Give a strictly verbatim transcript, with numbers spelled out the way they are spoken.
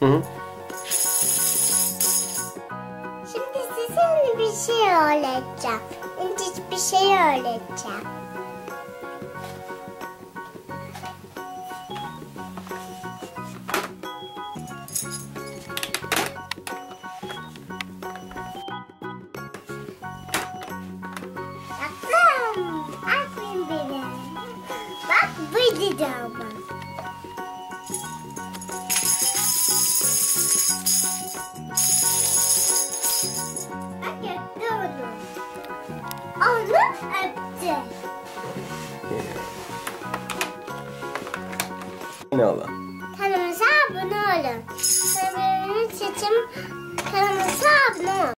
Hı hı. Şimdi size bir şey öğreteceğim. İncik bir şey öğreteceğim. Yaptım. Aferin beni. Bak bu dedi ama. Onu öptü. Ne oldu? Kanalımıza abone olun. Kanalımıza abone olun.